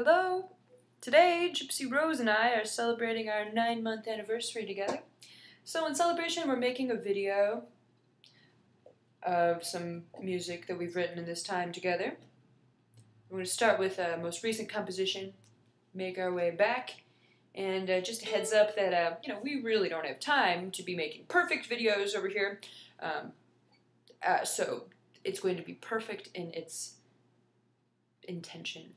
Hello! Today, Gypsy Rose and I are celebrating our 9-month anniversary together. So in celebration, we're making a video of some music that we've written in this time together. We're going to start with our most recent composition, make our way back. And just a heads up that, we really don't have time to be making perfect videos over here. So it's going to be perfect in its intention.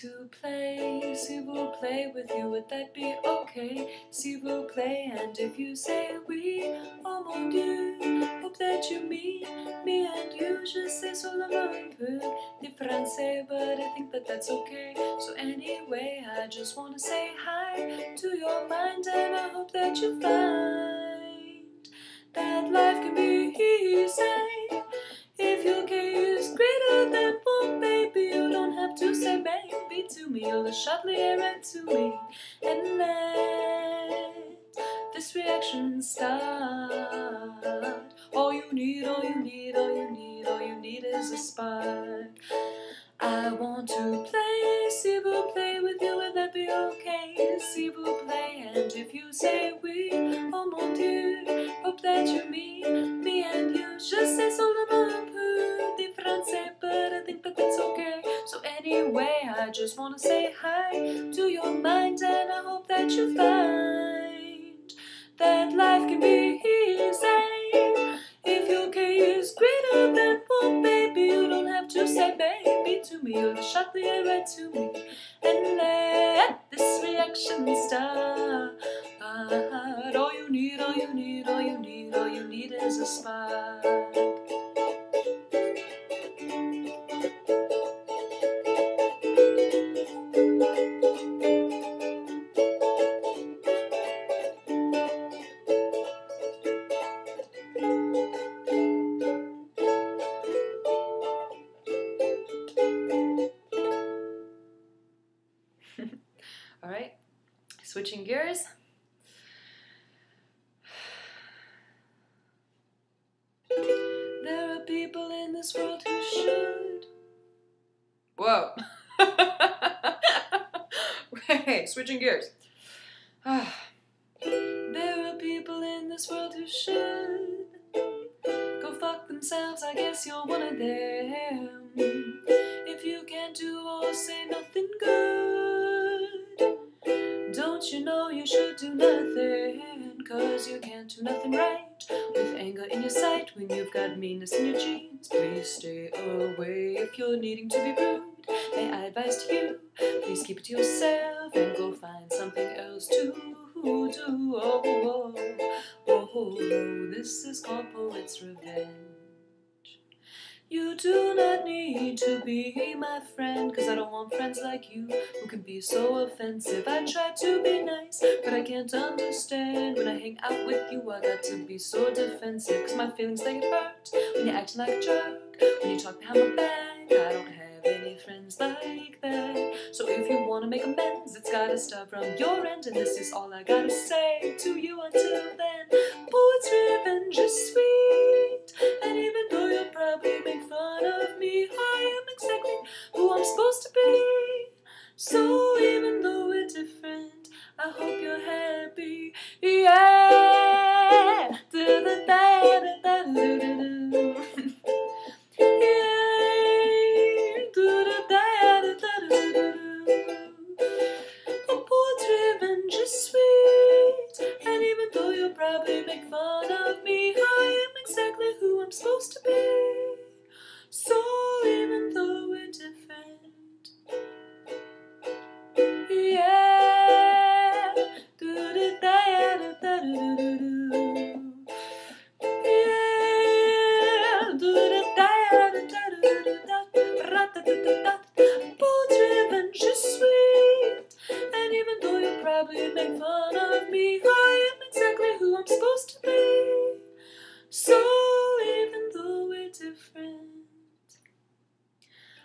To play, see we'll play with you, would that be okay? See we'll play, and if you say oui, oh mon Dieu, hope that you mean me and you. Je sais seulement un peu de français, but I think that that's okay. So anyway, I just want to say hi to your mind, and I hope that you find that life can be easy if your K is greater than 4, baby. You don't have to say baby to me, you'll just shortly right to me and let this reaction start. All you need, all you need, all you need, all you need is a spark. I want to play, see we'll play with you, will that be okay? See we'll play, and if you say oui, oh mon Dieu, hope that you mean me and you. Je sais seulement un peu de français, but I think that that's okay. So anyway, I just want to say hi to your mind, and I hope that you find that life can be easy if your K is greater than 4, baby. You don't have to say baby to me, you'll just shut the air right to me and let this reaction start. All you need, all you need, all you need, all you need is a spark. All right, switching gears. There are people in this world who should. Whoa. Okay, switching gears. There are people in this world who should go fuck themselves, I guess you're one of them. If you can't do or say nothing good, don't you know you should do nothing? Cause you can't do nothing right with anger in your sight when you've got meanness in your jeans. Please stay away if you're needing to be rude. May I advise to you, please keep it to yourself and go find something else to do. Oh, oh, oh, oh, this is called poet's revenge. You do not need to be my friend, cause I don't want friends like you who can be so offensive. I try to be nice, but I can't understand. When I hang out with you, I got to be so defensive, cause my feelings they get hurt when you're acting like a jerk, when you talk behind my back. I don't have any friends like that. So if you wanna make amends, it's gotta start from your end, and this is all I gotta say to you until then. Poet's revenge is sweet, and even though you'll probably make fun of me, I am exactly who I'm supposed to be. So even though we're different, I hope you're happy. Yeah. Probably make fun of me, I am exactly who I'm supposed to be.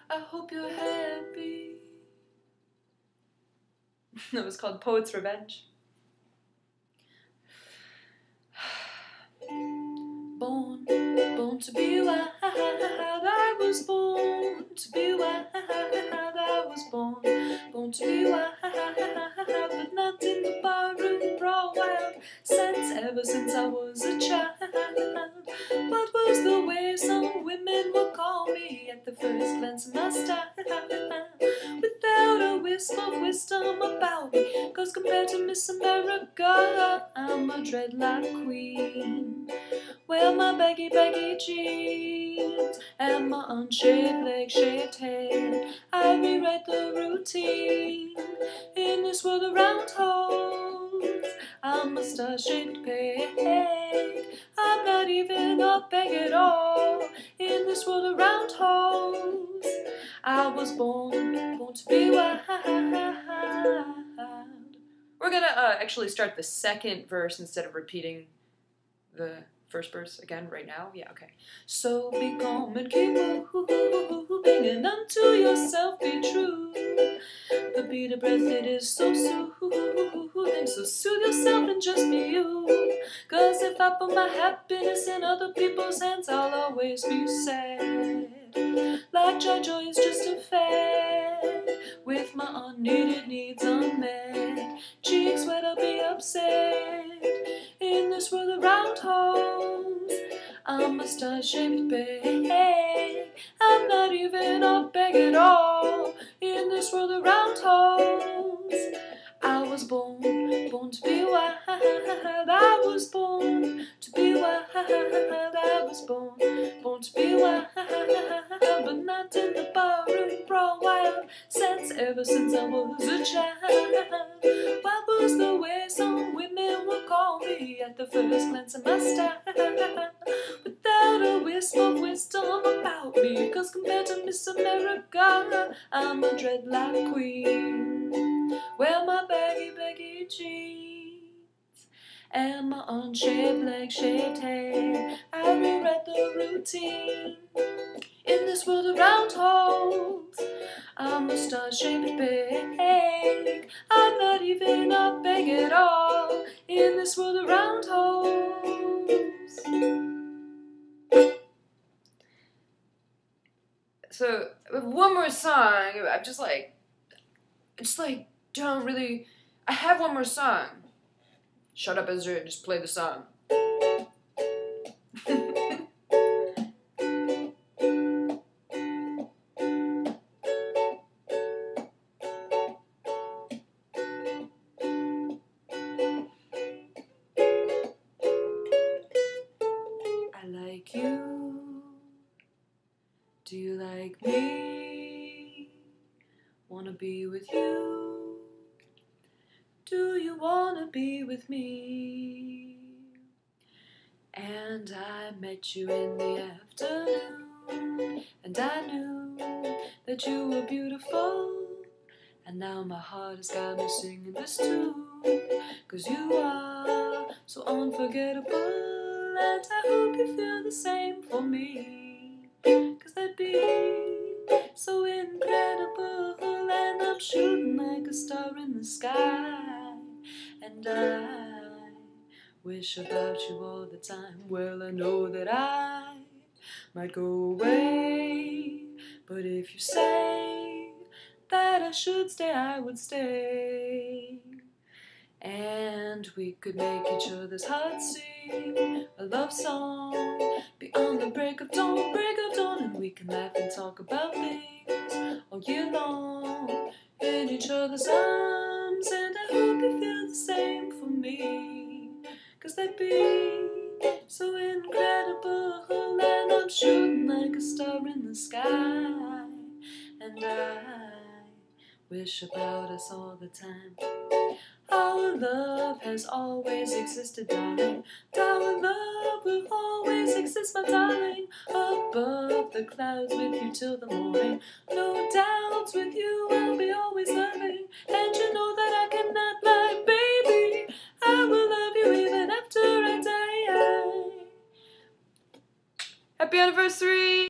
I hope you're happy. That was called Poet's Revenge. Born to be wild, I was born to be wild, I was born to be wild, but not in the barroom brawl wild. Since ever since I was a child, what was the way some women would call me at the first glance of my style, without a wisp of wisdom about me, 'cause compared to Miss America, I'm a dreadlock queen. Well, my baggy jeans and my unshaved leg, shaved head, I rewrite the routine in this world of round holes. I'm a star-shaped peg, I'm not even a peg at all in this world of round holes. I was born to be wild. We're gonna actually start the second verse instead of repeating the first verse again right now? Yeah, okay. So be calm and keep moving, and unto yourself be true. The beat of breath, it is so soothing, so soothe yourself and just be you. 'Cause if I put my happiness in other people's hands, I'll always be sad. Like joy is just a fad, with my unneeded needs unmet. Cheeks wet, I'll be upset in this world of round holes. I'm a star-shaped peg, I'm not even a peg at all in this world of round holes. I was born to be wild, I was born to be wild, I was born to be wild, but not in the barroom brawl wild. Since ever since I was a child, what was the way some women would call me at the first glance of my style, without a wisp of wisdom about me, 'cause compared to Miss America, I'm a dreadlock queen. Well, my baggy jeans and my unshaved leg, shaved hair, I rewrite the routine in this world of round holes. I'm a star-shaped peg, I'm not even a peg at all in this world of round holes. So one more song. I'm just like, it's like, don't really, I have one more song. Shut up, Ezra, and just play the song. I like you. Do you like me? Wanna be with you? Do you wanna be with me? And I met you in the afternoon, and I knew that you were beautiful. And now my heart has got me singing this tune, 'cause you are so unforgettable. And I hope you feel the same for me, 'cause that'd be so incredible. And I'm shooting like a star in the sky, and I wish about you all the time. Well, I know that I might go away, but if you say that I should stay, I would stay. And we could make each other's hearts sing a love song beyond the break of dawn, and we can laugh and talk about things all year long in each other's arms. And I hope you feel the same for me, 'cause that'd be so incredible. And I'm shooting like a star in the sky, and I wish about us all the time. Our love has always existed, darling. Our love will always exist, my darling. Above the clouds with you till the morning. No doubts with you, I'll be always loving. And you know that I cannot lie, baby. I will love you even after I die. Happy anniversary!